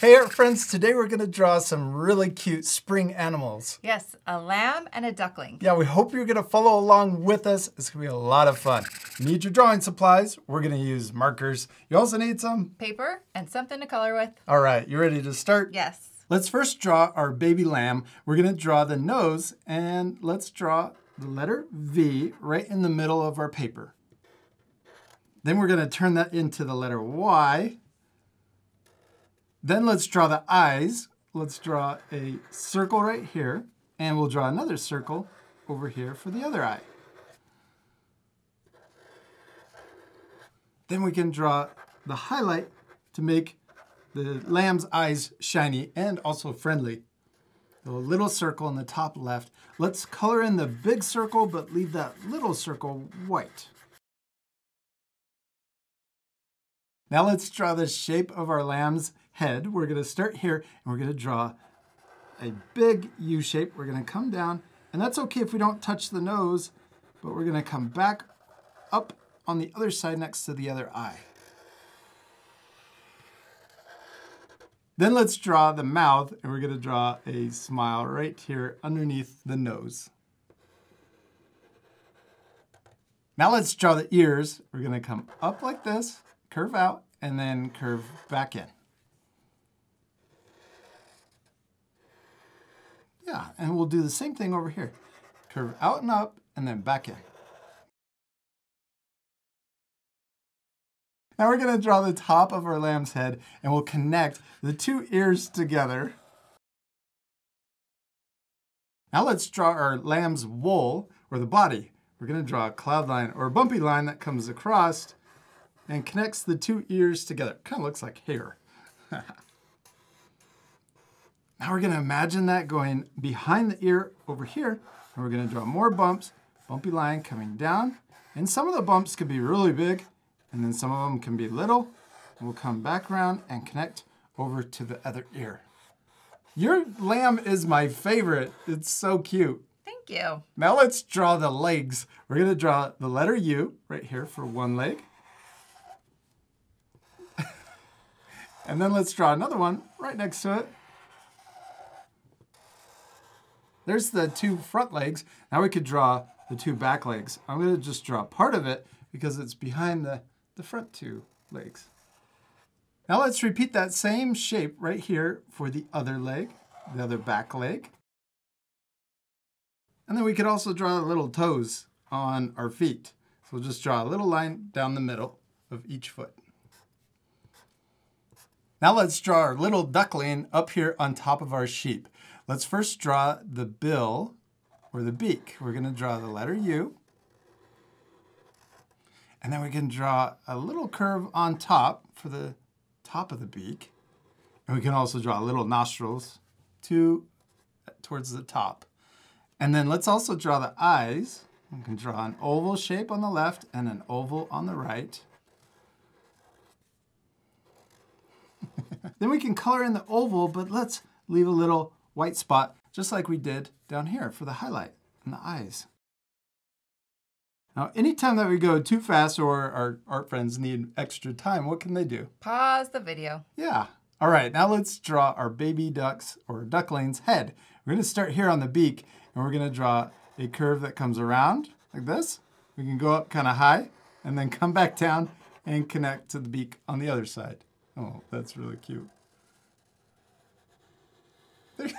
Hey art friends, today we're going to draw some really cute spring animals. Yes, a lamb and a duckling. Yeah, we hope you're going to follow along with us. It's going to be a lot of fun. Need your drawing supplies. We're going to use markers. You also need some paper and something to color with. All right, you ready to start? Yes. Let's first draw our baby lamb. We're going to draw the nose and let's draw the letter V right in the middle of our paper. Then we're going to turn that into the letter Y. Then let's draw the eyes. Let's draw a circle right here, and we'll draw another circle over here for the other eye. Then we can draw the highlight to make the lamb's eyes shiny and also friendly. The little circle in the top left. Let's color in the big circle, but leave that little circle white. Now let's draw the shape of our lamb's head. We're going to start here and we're going to draw a big U shape. We're going to come down, and that's okay if we don't touch the nose, but we're going to come back up on the other side next to the other eye. Then let's draw the mouth, and we're going to draw a smile right here underneath the nose. Now let's draw the ears. We're going to come up like this, curve out, and then curve back in. Yeah, and we'll do the same thing over here. Curve out and up, and then back in. Now we're going to draw the top of our lamb's head, and we'll connect the two ears together. Now let's draw our lamb's wool, or the body. We're going to draw a cloud line, or a bumpy line that comes across and connects the two ears together. Kind of looks like hair. Now we're going to imagine that going behind the ear over here, and we're going to draw more bumps, bumpy line coming down, and some of the bumps could be really big, and then some of them can be little. We'll come back around and connect over to the other ear. Your lamb is my favorite. It's so cute. Thank you. Now let's draw the legs. We're going to draw the letter U right here for one leg. And then let's draw another one right next to it. There's the two front legs. Now we could draw the two back legs. I'm going to just draw part of it because it's behind the front two legs. Now let's repeat that same shape right here for the other leg, the other back leg. And then we could also draw the little toes on our feet. So we'll just draw a little line down the middle of each foot. Now let's draw our little duckling up here on top of our sheep. Let's first draw the bill, or the beak. We're going to draw the letter U. And then we can draw a little curve on top for the top of the beak. And we can also draw little nostrils towards the top. And then let's also draw the eyes. We can draw an oval shape on the left and an oval on the right. Then we can color in the oval, but let's leave a little white spot, just like we did down here for the highlight and the eyes. Now, anytime that we go too fast or our art friends need extra time, what can they do? Pause the video. Yeah. All right, now let's draw our baby duck's or duckling's head. We're going to start here on the beak, and we're going to draw a curve that comes around like this. We can go up kind of high and then come back down and connect to the beak on the other side. Oh, that's really cute. You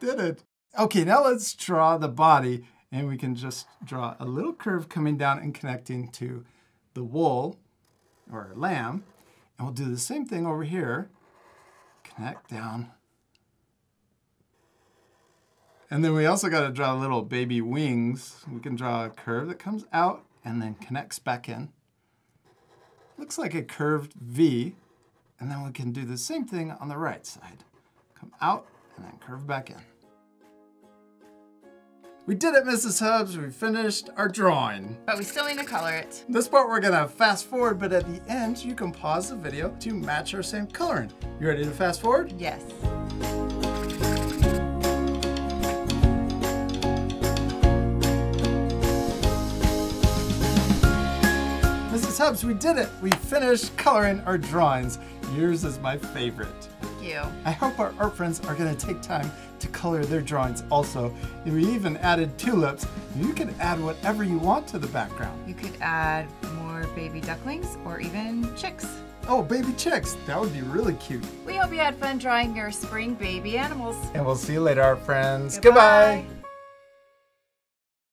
did it. Okay, now let's draw the body, and we can just draw a little curve coming down and connecting to the wool, or lamb. And we'll do the same thing over here. Connect down. And then we also got to draw little baby wings. We can draw a curve that comes out and then connects back in. Looks like a curved V, and then we can do the same thing on the right side. Come out and then curve back in. We did it, Mrs. Hubs. We finished our drawing. But we still need to color it. This part we're gonna fast forward, but at the end you can pause the video to match our same coloring. You ready to fast forward? Yes. Mrs. Hubs, we did it! We finished coloring our drawings. Yours is my favorite. Thank you. I hope our art friends are going to take time to color their drawings also. And we even added tulips. You can add whatever you want to the background. You could add more baby ducklings or even chicks. Oh, baby chicks. That would be really cute. We hope you had fun drawing your spring baby animals. And we'll see you later, our friends. Goodbye. Goodbye.